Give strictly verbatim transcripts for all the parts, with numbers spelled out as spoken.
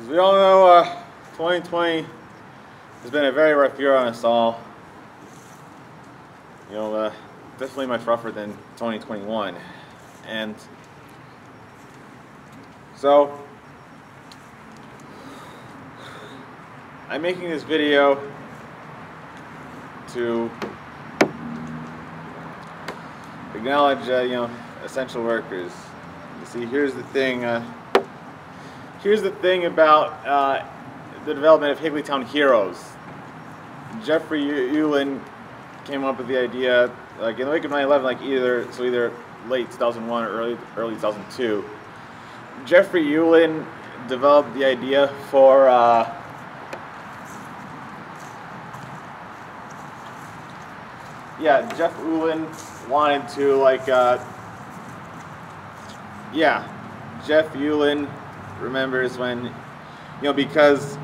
As we all know, uh, twenty twenty has been a very rough year on us all. You know, uh, definitely much rougher than twenty twenty-one. And so, I'm making this video to acknowledge, uh, you know, essential workers. You see, here's the thing. Uh, Here's the thing about uh, the development of Higglytown Heroes. Jeffrey Ulin came up with the idea, like in the wake of nine eleven, like either so either late two thousand one or early early two thousand two. Jeffrey Ulin developed the idea for uh, yeah. Jeff Ulin wanted to like uh, yeah. Jeff Ulin. remembers when, you know, because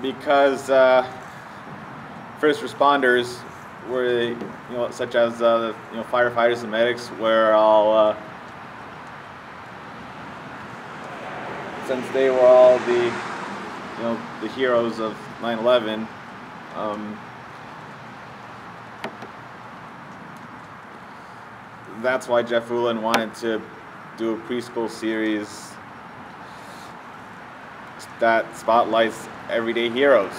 because uh, first responders were, you know, such as uh, you know, firefighters and medics were all uh, since they were all the, you know, the heroes of nine eleven. Um, that's why Jeff Ulin wanted to do a preschool series that spotlights everyday heroes.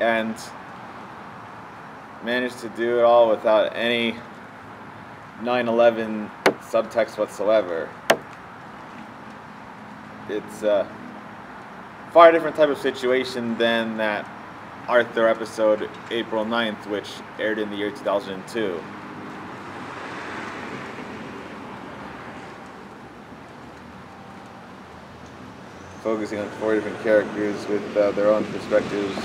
And managed to do it all without any nine eleven subtext whatsoever. It's a far different type of situation than that Arthur episode April ninth, which aired in the year two thousand two. Focusing on four different characters with uh, their own perspectives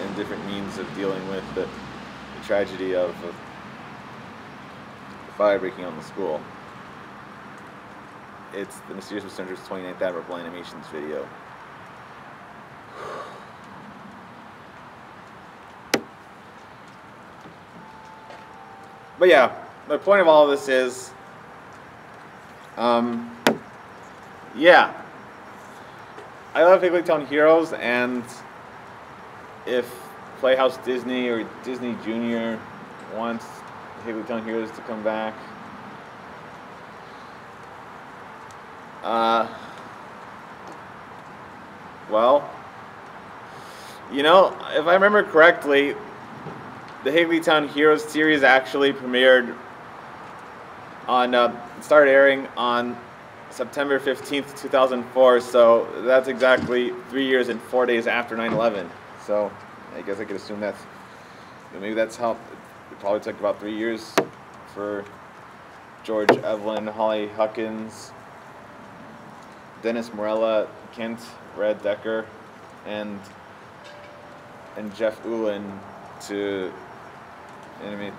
and different means of dealing with the, the tragedy of, of the fire breaking on the school. It's the Mysterious Misadventures twenty-ninth Admirable Animations video. But yeah, the point of all of this is, um, yeah, I love Higglytown Heroes, and if Playhouse Disney or Disney Junior wants Higglytown Heroes to come back, uh, well, you know, if I remember correctly, the Higglytown Heroes series actually premiered on, uh, started airing on September fifteenth, two thousand four, so that's exactly three years and four days after nine eleven. So I guess I could assume that's, maybe that's how, it probably took about three years for George Evelyn, Holly Huckins, Dennis Morella, Kent, Brad Decker, and, and Jeff Ulin to animate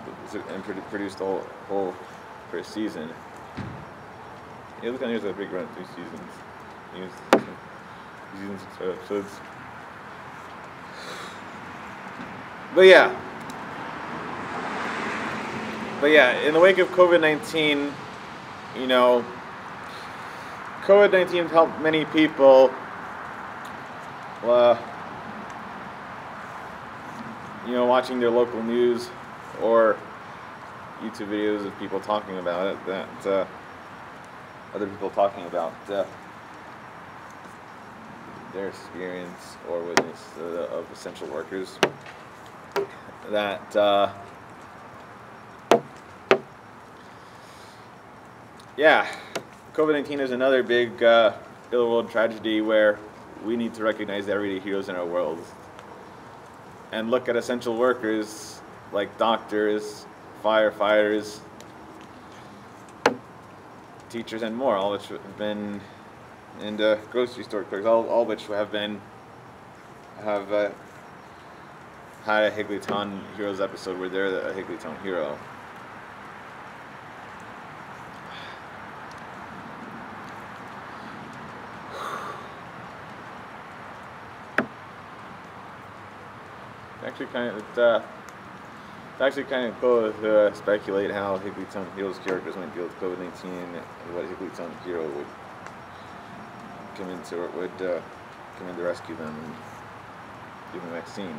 and produce the whole, whole first season. Yeah, look, on here's a big run, three seasons. Here's three seasons, so episodes. But yeah, but yeah, in the wake of COVID nineteen, you know, COVID nineteen helped many people. Uh, you know, watching their local news or YouTube videos of people talking about it, that uh, other people talking about uh, their experience or witness uh, of essential workers, that uh, yeah, COVID nineteen is another big uh, ill-world tragedy where we need to recognize the everyday heroes in our world. And look at essential workers like doctors, firefighters, teachers, and more, all which have been, and uh, grocery store clerks, all, all which have been, have uh, had a Higglytown Heroes episode where they're a Higglytown hero. Actually, kind of, uh, It's actually kind of cool to uh, speculate how Higglytown Heroes characters might deal with COVID nineteen and what Higglytown Hero would come into it, would uh, come in to rescue them and give them a vaccine.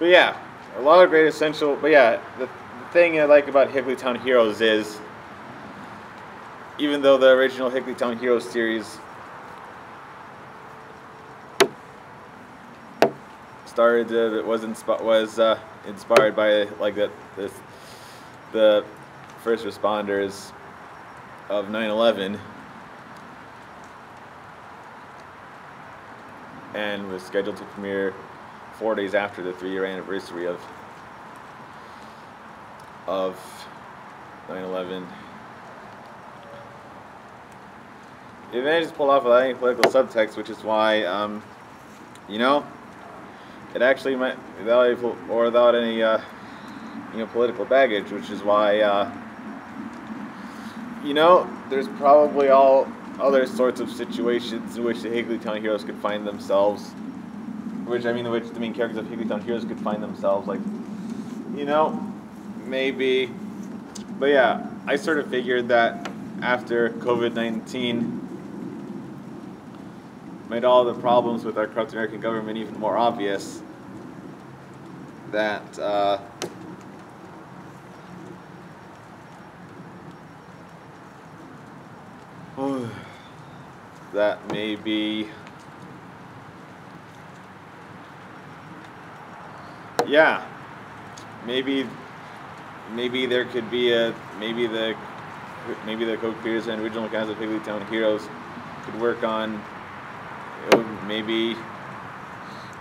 But yeah, a lot of great essential, but yeah, the, the thing I like about Higglytown Heroes is, even though the original Higglytown Heroes series started, uh, it was insp was uh, inspired by like that this the first responders of nine eleven, and was scheduled to premiere four days after the three-year anniversary of of nine eleven. It managed to pull off without any political subtext, which is why, um, you know. It actually might, without any, or without any, uh, you know, political baggage, which is why, uh, you know, there's probably all other sorts of situations in which the Higglytown Heroes could find themselves, which I mean, which the main characters of Higglytown Heroes could find themselves, like, you know, maybe, but yeah, I sort of figured that after COVID nineteen. Made all the problems with our corrupt American government even more obvious, that uh, that maybe, yeah, maybe maybe there could be a maybe the maybe the co-creators and original guys of Higglytown Heroes could work on. Maybe,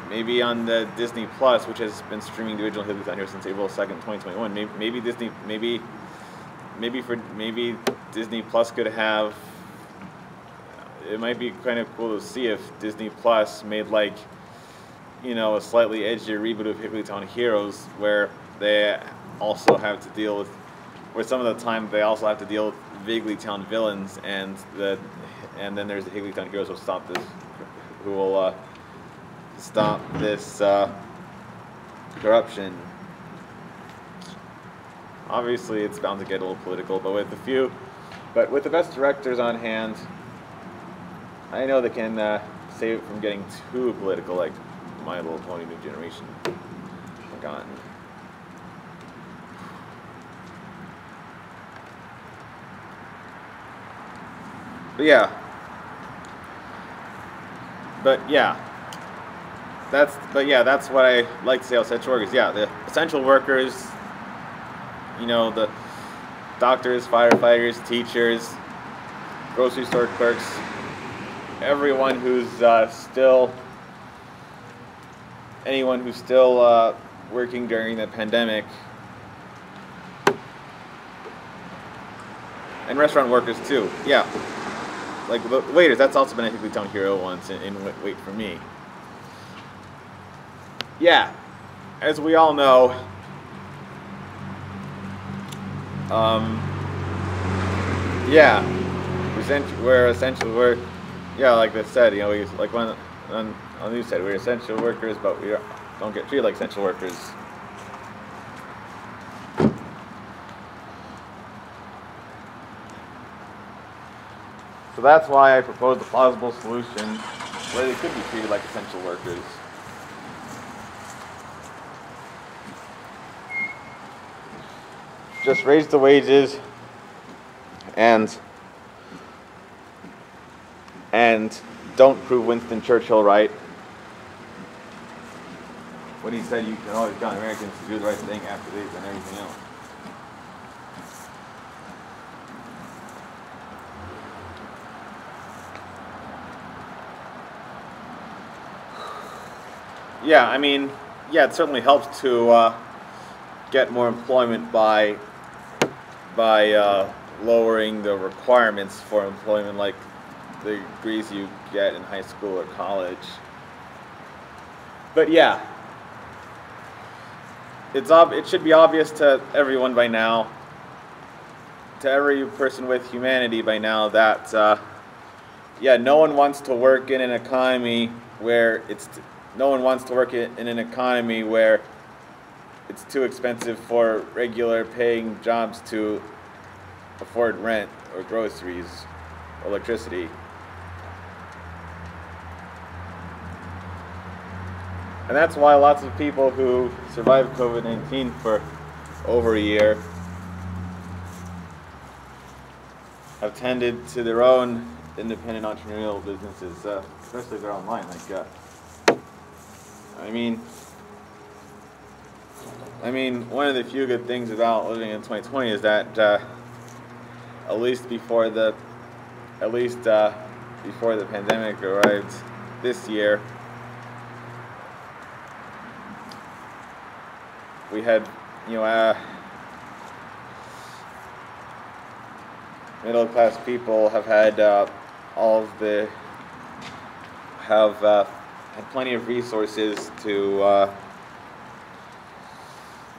maybe on the Disney Plus, which has been streaming the original Higglytown Heroes since April second, twenty twenty-one. Maybe, maybe Disney, maybe, maybe for maybe Disney Plus could have. It might be kind of cool to see if Disney Plus made like, you know, a slightly edgier reboot of Higglytown Heroes, where they also have to deal with, where some of the time they also have to deal with Higglytown villains, and the, and then there's the Higglytown Heroes who stop this. Who will uh, stop this uh, corruption? Obviously, it's bound to get a little political, but with a few, but with the best directors on hand, I know they can uh, save it from getting too political, like My Little Pony: New Generation, Forgotten. But yeah. But yeah, that's but yeah, that's what I like to say about essential workers. Yeah, the essential workers, you know, the doctors, firefighters, teachers, grocery store clerks, everyone who's uh, still, anyone who's still uh, working during the pandemic, and restaurant workers too. Yeah. Like the waiters, that's also been a Higglytown Hero once in, in Wait, Wait For Me. Yeah, as we all know, um, yeah, we're essential, we're, yeah, like I said, you know, we, like one on, on the news said, we're essential workers, but we don't get treated like essential workers. So that's why I proposed a plausible solution where they could be treated like essential workers. Just raise the wages and and don't prove Winston Churchill right when he said you can always count Americans to do the right thing after they've done everything else. Yeah, I mean, yeah, it certainly helps to uh, get more employment by by uh, lowering the requirements for employment, like the degrees you get in high school or college. But yeah, it's ob it should be obvious to everyone by now, to every person with humanity by now, that uh, yeah, no one wants to work in an economy where it's. T No one wants to work in an economy where it's too expensive for regular paying jobs to afford rent or groceries, electricity. And that's why lots of people who survived COVID nineteen for over a year have tended to their own independent entrepreneurial businesses, uh, especially if they're online. Like, uh, I mean, I mean, one of the few good things about living in twenty twenty is that, uh, at least before the, at least uh, before the pandemic arrived this year, we had, you know, uh, middle-class people have had uh, all of the, have uh, had plenty of resources to uh,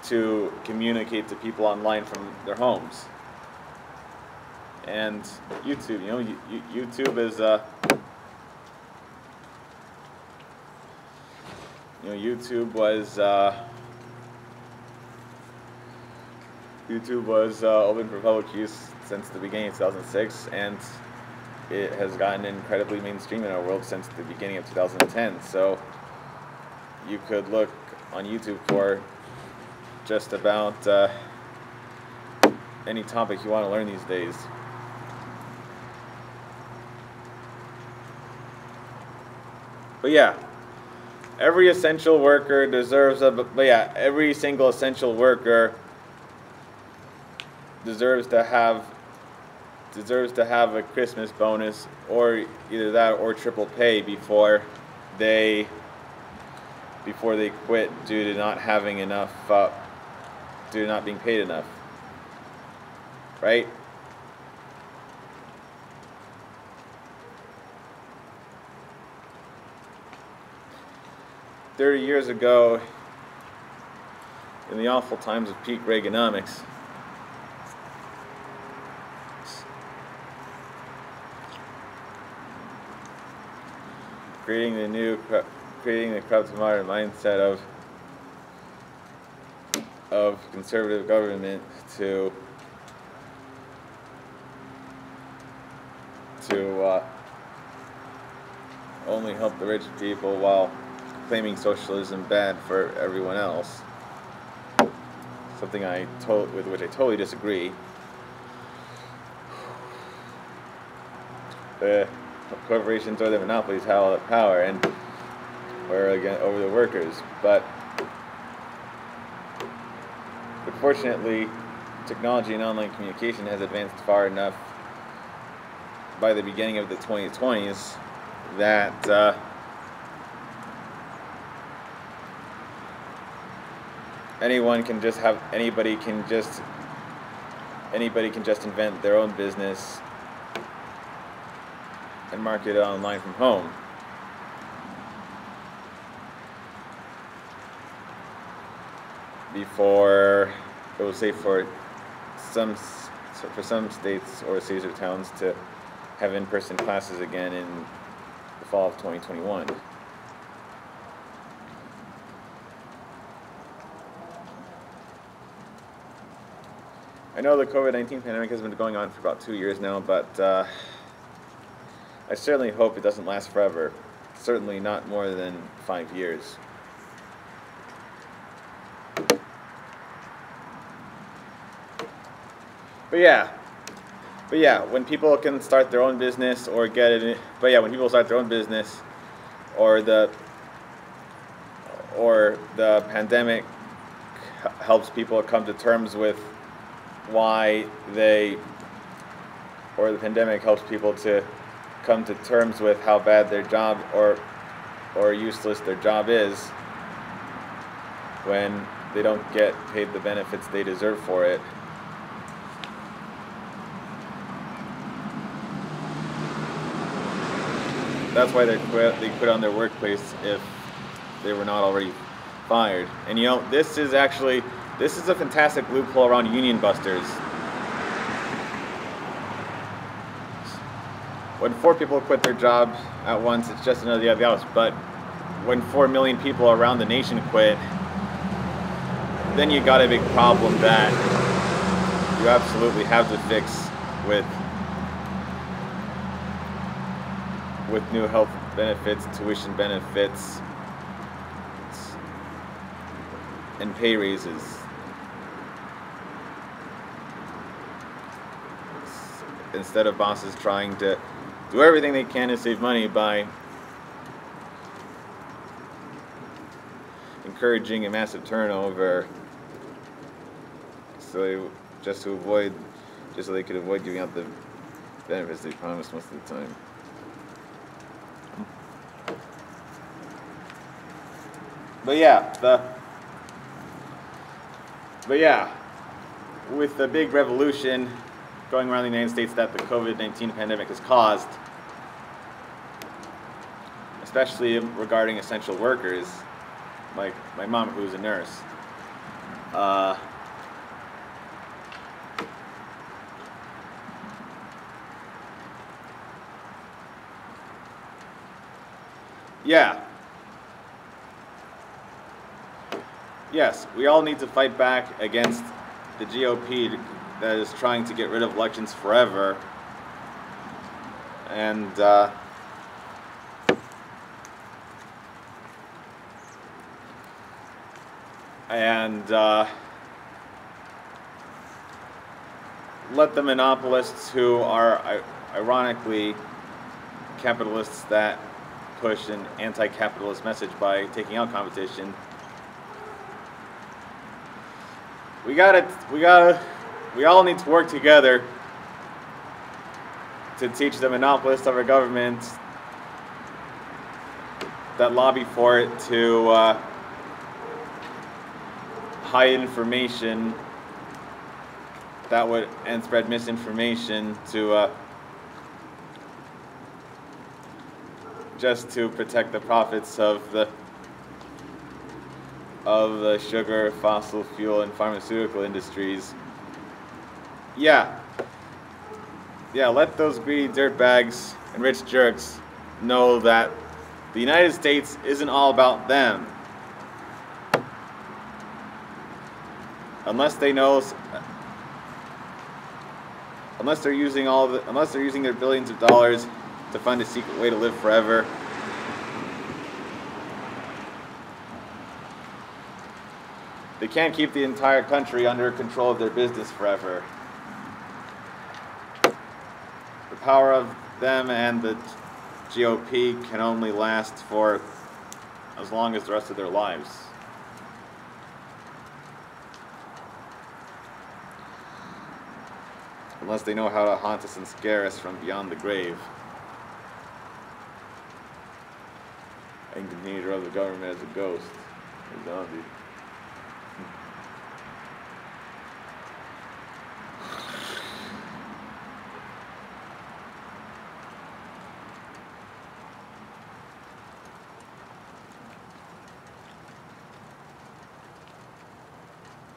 to communicate to people online from their homes. And YouTube, you know, YouTube is uh, you know, YouTube was. Uh, YouTube was uh, open for public use since the beginning of two thousand six, and it has gotten incredibly mainstream in our world since the beginning of two thousand ten. So you could look on YouTube for just about uh, any topic you want to learn these days. But yeah, every essential worker deserves a. But yeah, every single essential worker. deserves to have deserves to have a Christmas bonus, or either that or triple pay before they before they quit due to not having enough uh, due to not being paid enough, right? thirty years ago, in the awful times of peak Reaganomics, creating the new, creating the corrupt modern mindset of of conservative government to to uh, only help the rich people while claiming socialism bad for everyone else. Something I to- with which I totally disagree. The corporations or the monopolies have all the power, and we're again over the workers. But, but fortunately, technology and online communication has advanced far enough by the beginning of the twenty twenties that uh, anyone can just have anybody can just anybody can just invent their own business and market it online from home. Before, it was safe for some for some states or cities or towns to have in-person classes again in the fall of twenty twenty-one. I know the COVID nineteen pandemic has been going on for about two years now, but uh, I certainly hope it doesn't last forever, certainly not more than five years. But yeah, but yeah, when people can start their own business or get it, but yeah, when people start their own business or the, or the pandemic helps people come to terms with why they, or the pandemic helps people to come to terms with how bad their job or or useless their job is when they don't get paid the benefits they deserve for it. That's why they quit, they quit on their workplace if they were not already fired. And you know, this is actually, this is a fantastic loophole around union busters. When four people quit their job at once, it's just another day at the office. But when four million people around the nation quit, then you got a big problem that you absolutely have to fix with with new health benefits, tuition benefits, and pay raises. Instead of bosses trying to do everything they can to save money by encouraging a massive turnover, so they, just to avoid, just so they could avoid giving out the benefits they promised most of the time. But yeah, the but yeah, with the big revolution going around the United States that the COVID nineteen pandemic has caused, especially regarding essential workers, like my mom, who's a nurse, uh, yeah, yes, we all need to fight back against the G O P to, that is trying to get rid of elections forever, and uh, and uh, let the monopolists, who are ironically capitalists that push an anti-capitalist message by taking out competition. We gotta, we gotta. We all need to work together to teach the monopolists of our government that lobby for it to uh, hide information that would and spread misinformation to uh, just to protect the profits of the of the sugar, fossil fuel, and pharmaceutical industries. Yeah, yeah, let those greedy dirtbags and rich jerks know that the United States isn't all about them. Unless they know, unless they're using all the, unless they're using their billions of dollars to find a secret way to live forever. They can't keep the entire country under control of their business forever. The power of them and the G O P can only last for as long as the rest of their lives. Unless they know how to haunt us and scare us from beyond the grave. And continue to run the government as a ghost, a zombie.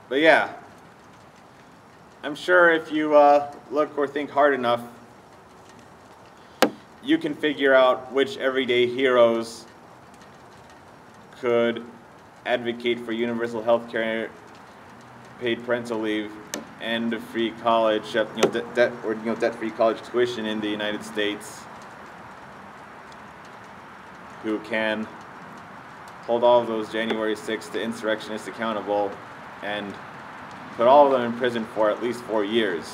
But yeah, I'm sure if you uh, look or think hard enough, you can figure out which everyday heroes could advocate for universal health care, paid parental leave, and a free college, you know, de debt or you know, debt-free college tuition in the United States, who can hold all of those January sixth insurrectionists accountable, and put all of them in prison for at least four years.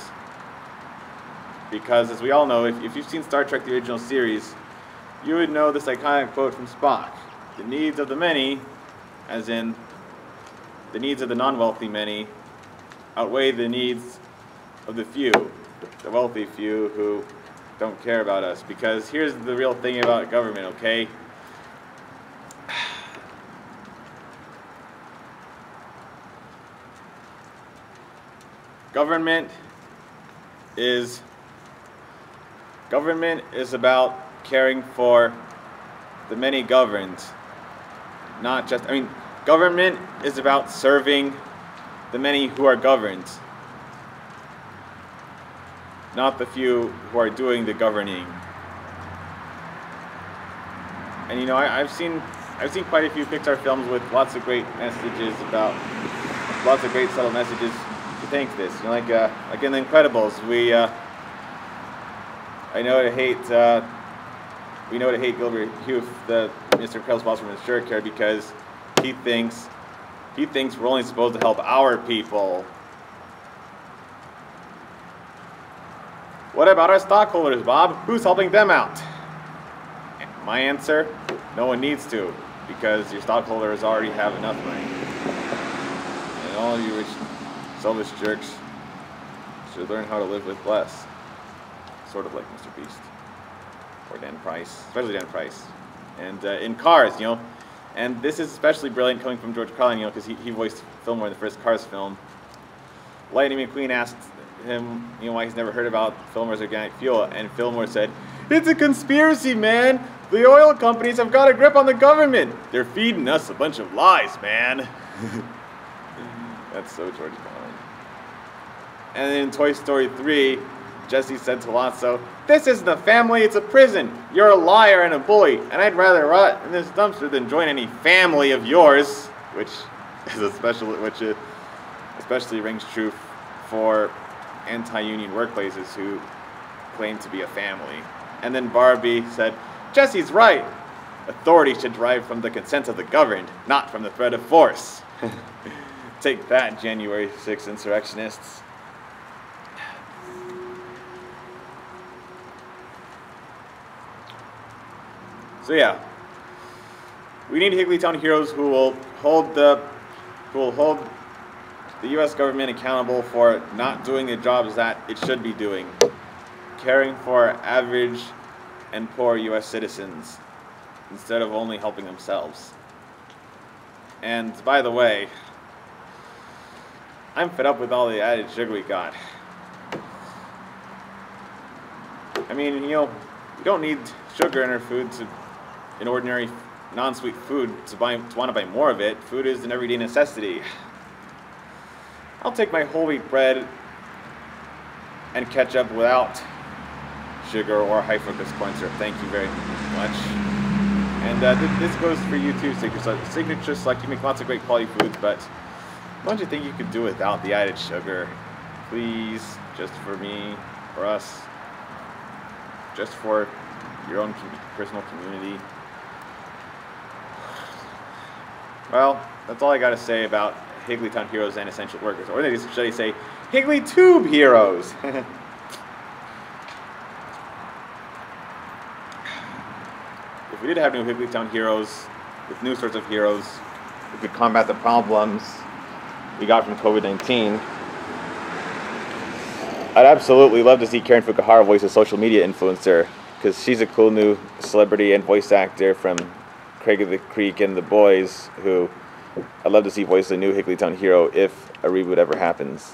Because as we all know, if, if you've seen Star Trek, the original series, you would know this iconic quote from Spock. The needs of the many, as in the needs of the non-wealthy many, outweigh the needs of the few, the wealthy few who don't care about us. Because here's the real thing about government, okay? Government is government is about caring for the many governed, not just I mean government is about serving the many who are governed, not the few who are doing the governing. And you know, I, I've seen I've seen quite a few Pixar films with lots of great messages about lots of great subtle messages to thank this. You know, like, uh, like in The Incredibles, we, uh, I know to hate, uh, we know to hate Gilbert Hugh, the Mister Incredibles boss from Insurecare, because he thinks, he thinks we're only supposed to help our people. What about our stockholders, Bob? Who's helping them out? My answer, no one needs to, because your stockholders already have enough money. And all you rich, selfish jerks should learn how to live with less. Sort of like Mister Beast, or Dan Price, especially Dan Price. And uh, in Cars, you know, and this is especially brilliant coming from George Carlin, you know, because he, he voiced Fillmore in the first Cars film. Lightning McQueen asked him, you know, why he's never heard about Fillmore's organic fuel, and Fillmore said, "It's a conspiracy, man! The oil companies have got a grip on the government! They're feeding us a bunch of lies, man!" That's so George Carlin. And in Toy Story three, Jesse said to Lonzo, "This isn't a family, it's a prison! You're a liar and a bully, and I'd rather rot in this dumpster than join any family of yours!" Which is a special, which especially rings true for anti-union workplaces who claim to be a family. And then Barbie said, "Jesse's right. Authority should derive from the consent of the governed, not from the threat of force." Take that, January sixth insurrectionists. So yeah, we need Higglytown heroes who will hold the, who will hold the U S government accountable for not doing the jobs that it should be doing, caring for average and poor U S citizens instead of only helping themselves. And by the way, I'm fed up with all the added sugar we got. I mean, you know, we don't need sugar in our food to, in ordinary non-sweet food to, buy, to want to buy more of it. Food is an everyday necessity. I'll take my whole wheat bread and ketchup without sugar or high fructose corn syrup. Thank you very much. And uh, th this goes for you too, Signature, Signature Select. You make lots of great quality foods, but don't you think you could do without the added sugar? Please, just for me, for us, just for your own com personal community. Well, that's all I gotta say about Higglytown heroes and essential workers, or should I say, Higglytube heroes. If we did have new Higglytown heroes, with new sorts of heroes who could combat the problems we got from COVID nineteen, I'd absolutely love to see Karen Fukuhara voice a social media influencer, because she's a cool new celebrity and voice actor from Craig of the Creek and The Boys, who I'd love to see voice the new Higglytown hero if a reboot ever happens.